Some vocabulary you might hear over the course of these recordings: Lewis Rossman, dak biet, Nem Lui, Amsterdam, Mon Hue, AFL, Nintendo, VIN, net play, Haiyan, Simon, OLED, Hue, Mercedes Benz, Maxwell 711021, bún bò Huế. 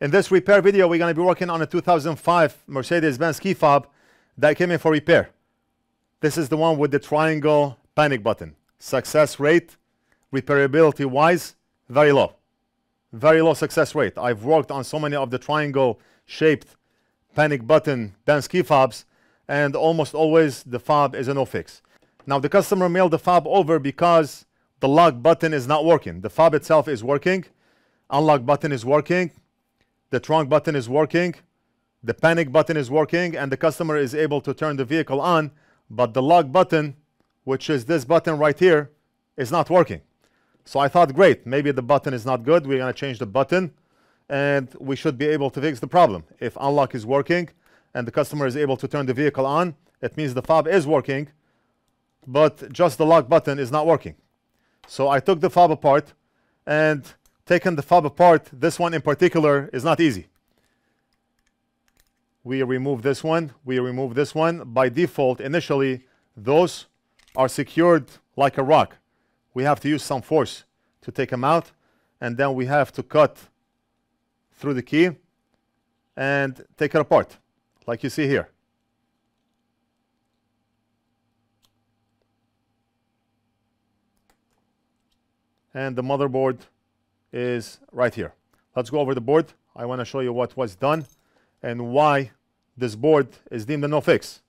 In this repair video, we're going to be working on a 2005 Mercedes Benz key fob that came in for repair. This is the one with the triangle panic button. Success rate, repairability wise, very low. Very low success rate. I've worked on so many of the triangle shaped panic button Benz key fobs, and almost always the fob is a no fix. Now the customer mailed the fob over because the lock button is not working. The fob itself is working, unlock button is working, the trunk button is working, the panic button is working, and the customer is able to turn the vehicle on, but the lock button, which is this button right here, is not working. So I thought, great, maybe the button is not good, we're gonna change the button, and we should be able to fix the problem. If unlock is working, and the customer is able to turn the vehicle on, it means the fob is working, but just the lock button is not working. So I took the fob apart, and taking the fob apart, this one in particular, is not easy. We remove this one, we remove this one. By default, initially, those are secured like a rock. We have to use some force to take them out, and then we have to cut through the key and take it apart, like you see here. And the motherboard is right here. Let's go over the board. I want to show you what was done and why this board is deemed a no fix.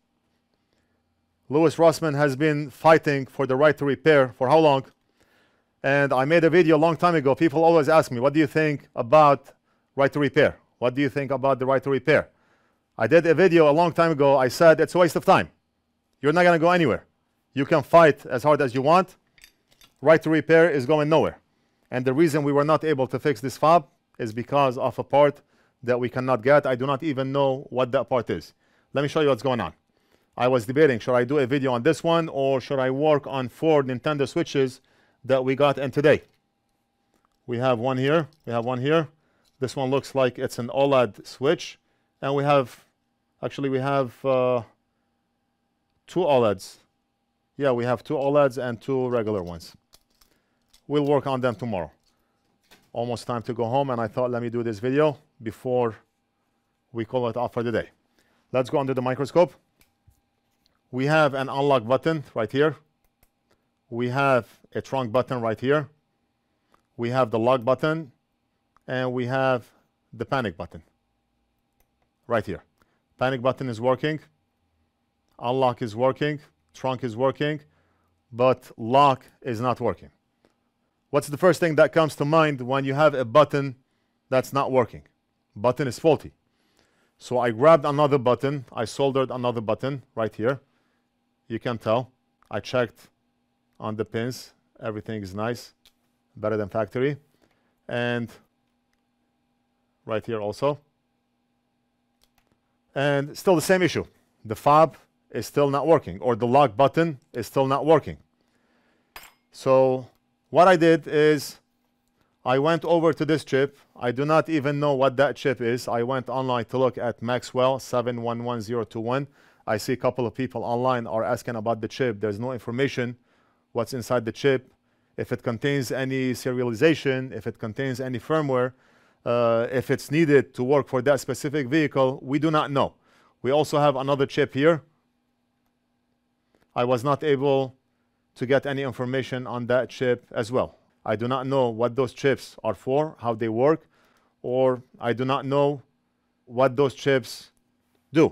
Lewis Rossman has been fighting for the right to repair for how long? And I made a video a long time ago. People always ask me, what do you think about right to repair? What do you think about the right to repair? I did a video a long time ago. I said it's a waste of time. You're not going to go anywhere. You can fight as hard as you want. Right to repair is going nowhere. And the reason we were not able to fix this fob is because of a part that we cannot get. I do not even know what that part is. Let me show you what's going on. I was debating, should I do a video on this one or should I work on 4 Nintendo Switches that we got in today? We have one here, we have one here. This one looks like it's an OLED switch. And we have, actually we have 2 OLEDs. Yeah, we have 2 OLEDs and 2 regular ones. We'll work on them tomorrow. Almost time to go home, and I thought, let me do this video before we call it off for the day. Let's go under the microscope. We have an unlock button right here. We have a trunk button right here. We have the lock button, and we have the panic button right here. Panic button is working. Unlock is working. Trunk is working, but lock is not working. What's the first thing that comes to mind when you have a button that's not working? Button is faulty. So I grabbed another button. I soldered another button right here. You can tell. I checked on the pins. Everything is nice. Better than factory. And right here also. And still the same issue. The fob is still not working, or the lock button is still not working. So what I did is I went over to this chip. I do not even know what that chip is. I went online to look at Maxwell 711021. I see a couple of people online are asking about the chip. There's no information what's inside the chip, if it contains any serialization, if it contains any firmware, if it's needed to work for that specific vehicle. We do not know. We also have another chip here. I was not able to get any information on that chip as well. I do not know what those chips are for, how they work, or I do not know what those chips do.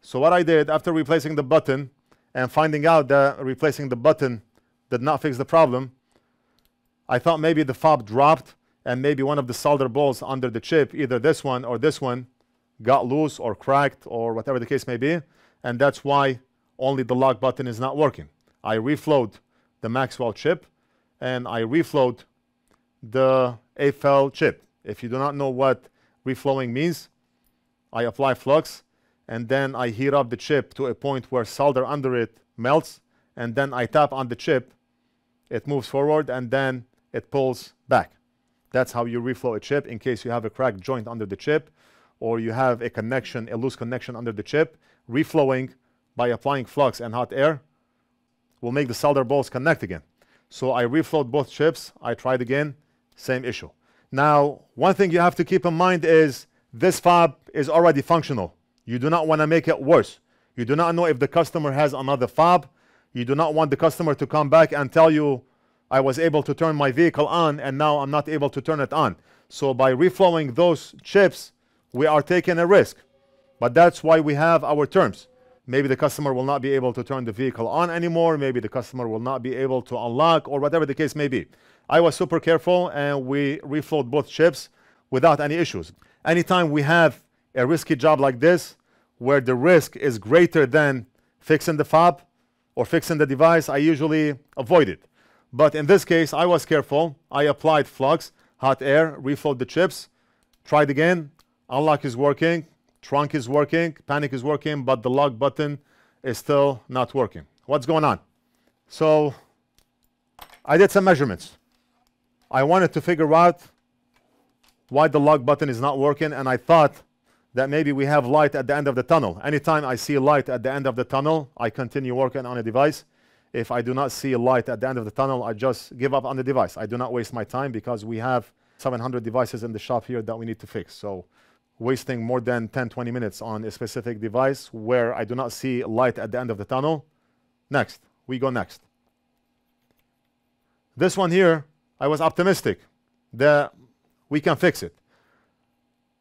So what I did after replacing the button and finding out that replacing the button did not fix the problem, I thought maybe the fob dropped and maybe one of the solder balls under the chip, either this one or this one, got loose or cracked or whatever the case may be, and that's why only the lock button is not working. I reflowed the Maxwell chip and I reflowed the AFL chip. If you do not know what reflowing means, I apply flux and then I heat up the chip to a point where solder under it melts, and then I tap on the chip, it moves forward and then it pulls back. That's how you reflow a chip in case you have a cracked joint under the chip or you have a connection, a loose connection under the chip. Reflowing by applying flux and hot air will make the solder balls connect again. So I reflowed both chips. I tried again, same issue. Now, one thing you have to keep in mind is this fob is already functional. You do not want to make it worse. You do not know if the customer has another fob. You do not want the customer to come back and tell you, I was able to turn my vehicle on and now I'm not able to turn it on. So by reflowing those chips, we are taking a risk. But that's why we have our terms. Maybe the customer will not be able to turn the vehicle on anymore. Maybe the customer will not be able to unlock, or whatever the case may be. I was super careful and we reflowed both chips without any issues. Anytime we have a risky job like this, where the risk is greater than fixing the fob or fixing the device, I usually avoid it. But in this case, I was careful. I applied flux, hot air, reflowed the chips, tried again, unlock is working, trunk is working, panic is working, but the lock button is still not working. What's going on? So I did some measurements. I wanted to figure out why the lock button is not working, and I thought that maybe we have light at the end of the tunnel. Anytime I see light at the end of the tunnel, I continue working on a device. If I do not see light at the end of the tunnel, I just give up on the device. I do not waste my time because we have 700 devices in the shop here that we need to fix. So wasting more than 10-20 minutes on a specific device where I do not see light at the end of the tunnel. Next, we go next. This one here, I was optimistic that we can fix it.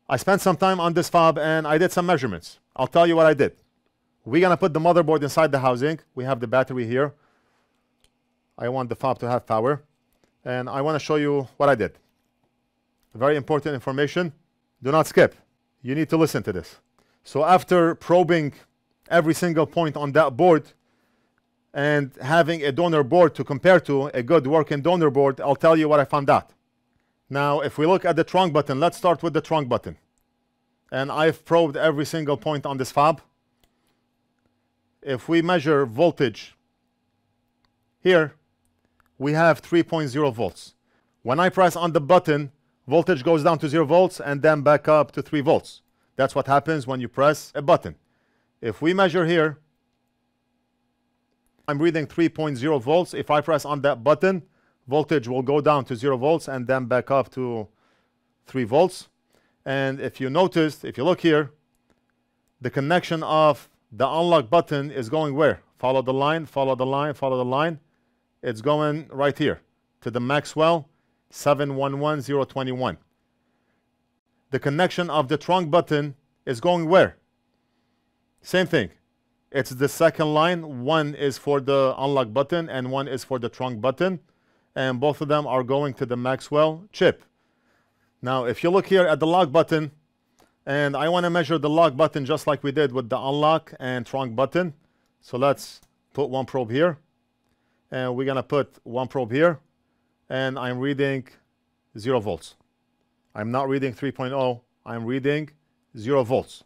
I spent some time on this fob and I did some measurements. I'll tell you what I did. We're gonna put the motherboard inside the housing. We have the battery here. I want the fob to have power. And I wanna show you what I did. Very important information. Do not skip. You need to listen to this. So after probing every single point on that board and having a donor board to compare to, a good working donor board, I'll tell you what I found out. Now, if we look at the trunk button, let's start with the trunk button. And I've probed every single point on this fob. If we measure voltage here, we have 3.0 volts. When I press on the button, voltage goes down to 0 volts and then back up to 3 volts. That's what happens when you press a button. If we measure here, I'm reading 3.0 volts. If I press on that button, voltage will go down to 0 volts and then back up to 3 volts. And if you noticed, if you look here, the connection of the unlock button is going where? Follow the line, follow the line, follow the line. It's going right here to the Maxwell 711021. The connection of the trunk button is going where? Same thing. It's the second line. One is for the unlock button and one is for the trunk button. And both of them are going to the Maxwell chip. Now, if you look here at the lock button, and I want to measure the lock button just like we did with the unlock and trunk button. So let's put one probe here. And we're going to put one probe here. And I'm reading 0 volts. I'm not reading 3.0. I'm reading 0 volts.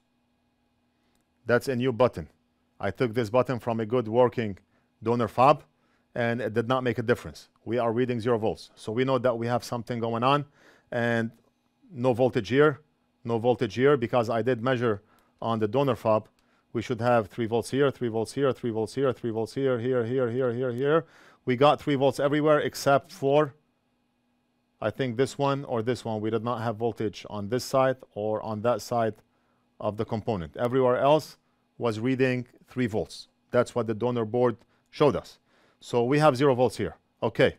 That's a new button. I took this button from a good working donor fob, and it did not make a difference. We are reading 0 volts. So we know that we have something going on, and no voltage here, no voltage here, because I did measure on the donor fob. We should have 3 volts here, 3 volts here, 3 volts here, 3 volts here, here, here, here, here, here. We got 3 volts everywhere except for, I think, this one or this one. We did not have voltage on this side or on that side of the component. Everywhere else was reading 3 volts. That's what the donor board showed us. So we have 0 volts here. Okay.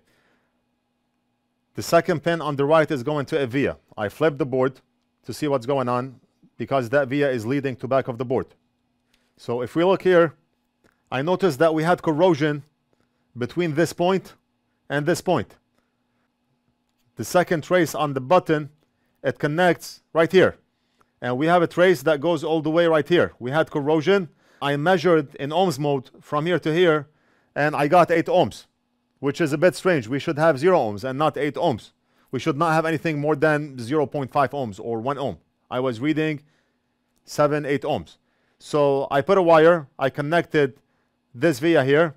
The second pin on the right is going to a via. I flipped the board to see what's going on because that via is leading to back of the board. So if we look here, I noticed that we had corrosion between this point and this point. The second trace on the button, it connects right here. And we have a trace that goes all the way right here. We had corrosion. I measured in ohms mode from here to here, and I got 8 ohms, which is a bit strange. We should have 0 ohms and not 8 ohms. We should not have anything more than 0.5 ohms or 1 ohm. I was reading 7, 8 ohms. So I put a wire. I connected this via here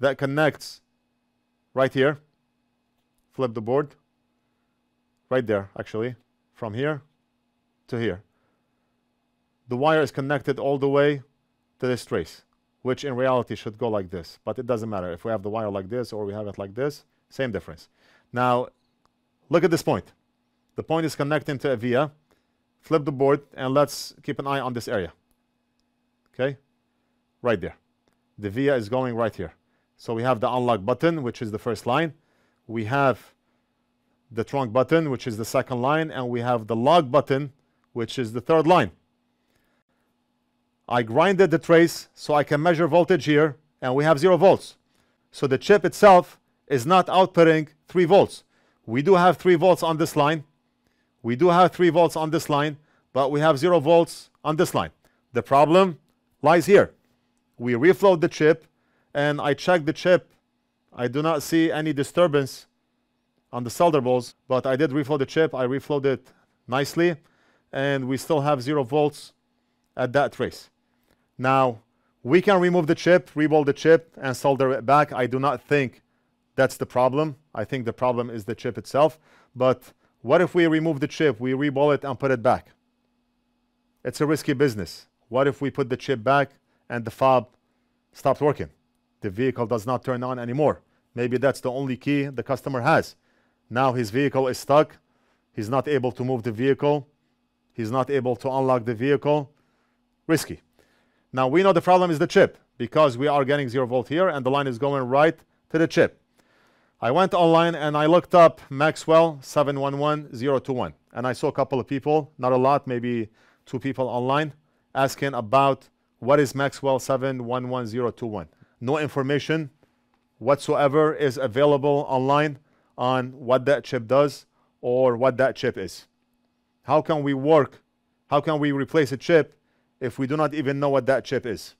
that connects right here. Flip the board. Right there, actually, from here to here. The wire is connected all the way to this trace, which in reality should go like this, but it doesn't matter if we have the wire like this or we have it like this, same difference. Now, look at this point. The point is connecting to a via. Flip the board and let's keep an eye on this area. Okay, right there. The via is going right here. So we have the unlock button, which is the first line. We have the trunk button, which is the second line. And we have the lock button, which is the third line. I grinded the trace so I can measure voltage here. And we have 0 volts. So the chip itself is not outputting 3 volts. We do have 3 volts on this line. We do have 3 volts on this line, but we have 0 volts on this line. The problem lies here. We reflow the chip, and I check the chip. I do not see any disturbance on the solder balls, but I did reflow the chip. I reflowed it nicely, and we still have 0 volts at that trace. Now, we can remove the chip, reball the chip, and solder it back. I do not think that's the problem. I think the problem is the chip itself, but what if we remove the chip, we reball it and put it back? It's a risky business. What if we put the chip back and the fob stops working? The vehicle does not turn on anymore. Maybe that's the only key the customer has. Now his vehicle is stuck. He's not able to move the vehicle. He's not able to unlock the vehicle. Risky. Now we know the problem is the chip because we are getting 0 volt here and the line is going right to the chip. I went online and I looked up Maxwell 711021 and I saw a couple of people, not a lot, maybe 2 people online, asking about what is Maxwell 711021. No information whatsoever is available online on what that chip does or what that chip is. How can we work? How can we replace a chip if we do not even know what that chip is?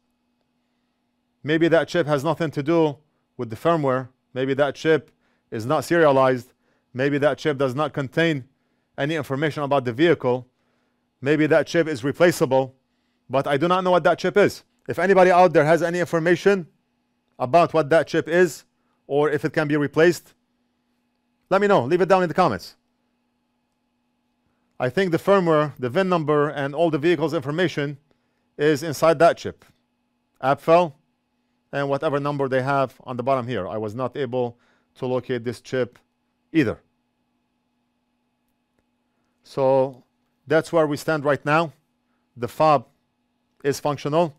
Maybe that chip has nothing to do with the firmware. Maybe that chip is not serialized. Maybe that chip does not contain any information about the vehicle. Maybe that chip is replaceable, but I do not know what that chip is. If anybody out there has any information about what that chip is or if it can be replaced, let me know. Leave it down in the comments. I think the firmware, the VIN number, and all the vehicle's information is inside that chip. AFL. And whatever number they have on the bottom here. I was not able to locate this chip either. So that's where we stand right now. The fob is functional.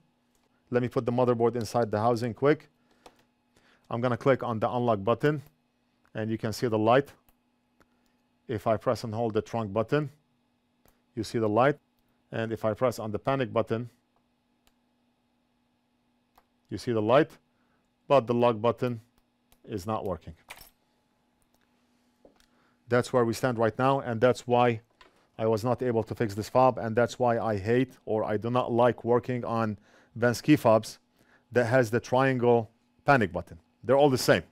Let me put the motherboard inside the housing quick. I'm going to click on the unlock button and you can see the light. If I press and hold the trunk button, you see the light. And if I press on the panic button, you see the light, but the lock button is not working. That's where we stand right now, and that's why I was not able to fix this fob, and that's why I hate or I do not like working on Benz key fobs that has the triangle panic button. They're all the same.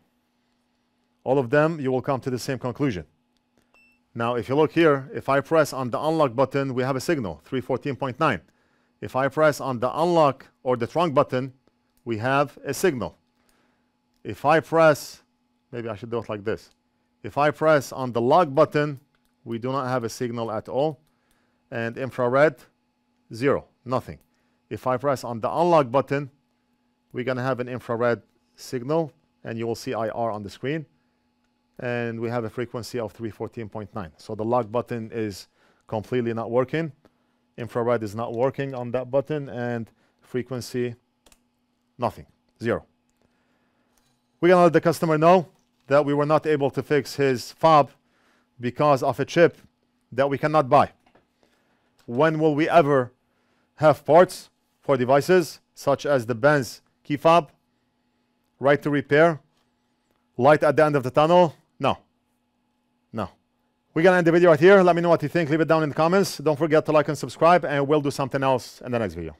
All of them, you will come to the same conclusion. Now, if you look here, if I press on the unlock button, we have a signal, 314.9. If I press on the unlock or the trunk button, we have a signal. If I press, maybe I should do it like this. If I press on the lock button, we do not have a signal at all. And infrared, 0, nothing. If I press on the unlock button, we're gonna have an infrared signal and you will see IR on the screen. And we have a frequency of 314.9. So the lock button is completely not working. Infrared is not working on that button and frequency, nothing, 0. We're going to let the customer know that we were not able to fix his fob because of a chip that we cannot buy. When will we ever have parts for devices such as the Benz key fob, right to repair, light at the end of the tunnel? No. No. We're going to end the video right here. Let me know what you think. Leave it down in the comments. Don't forget to like and subscribe, and we'll do something else in the next video.